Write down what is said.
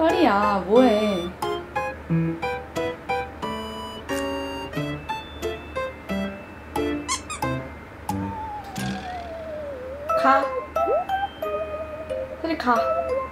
설이야, 뭐해? 가. 설이 가.